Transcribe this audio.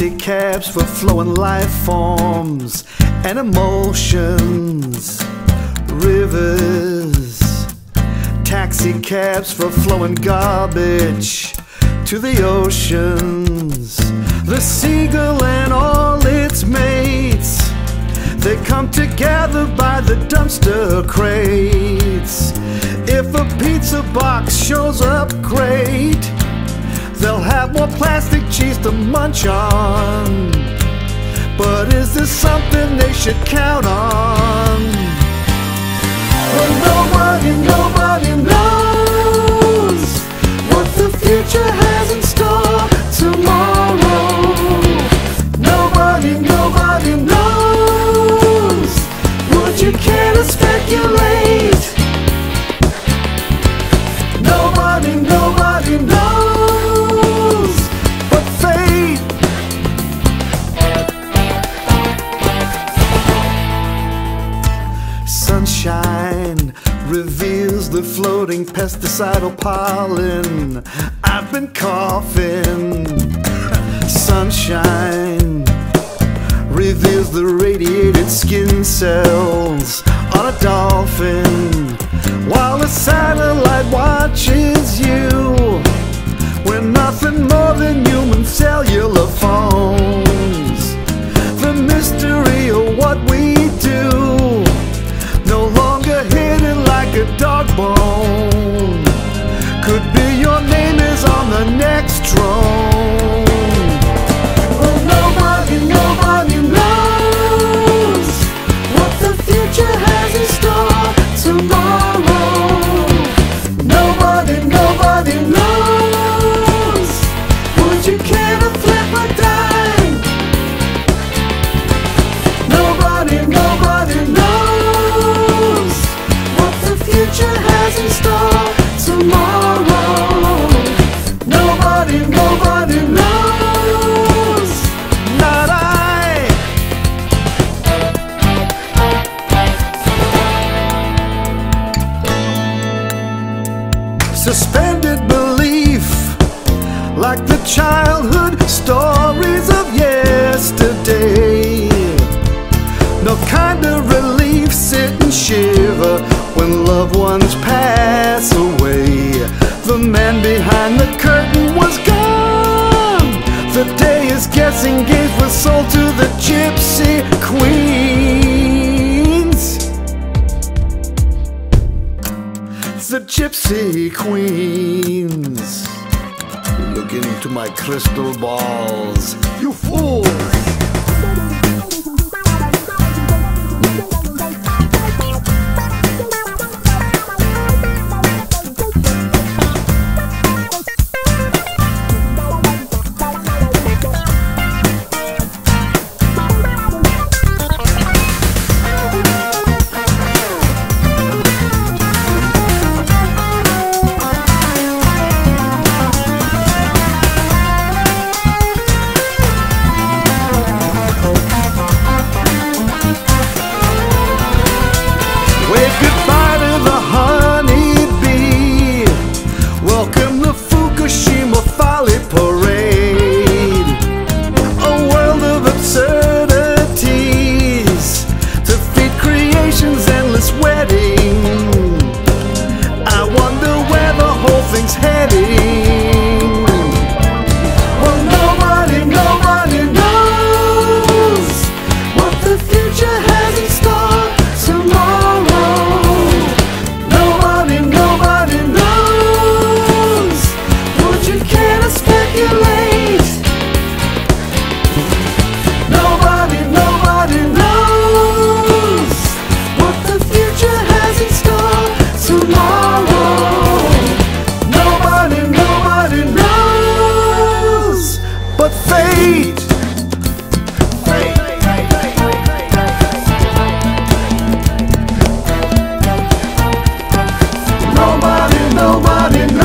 Decaps for flowing life forms and emotions. Rivers. Taxi cabs for flowing garbage to the oceans. The seagull and all its mates, they come together by the dumpster crates. If a pizza box shows up great, they'll have more plastic cheese to munch on. But is this something they should count on? Well, nobody knows what the future has in store tomorrow. Nobody knows. Would you care to speculate? Nobody knows. Sunshine reveals the floating pesticidal pollen I've been coughing. Sunshine reveals the radiated skin cells on a dolphin. While a satellite watches you, we're nothing more than human cellular phones. The mystery of what we do, a dog bone, could be your name is on the next throne. Well, nobody knows what the future has in store tomorrow. Nobody knows. Would you care to flip a dime? Nobody knows. Future has in store tomorrow. Nobody knows. Not I. Suspended belief, like the childhood stories of yesterday. No kind of relief, sit and shiver when loved ones pass away. The man behind the curtain was gone. The day is guessing games were sold to the gypsy queens. The gypsy queens. Look into my crystal balls, you fools. Nobody knows.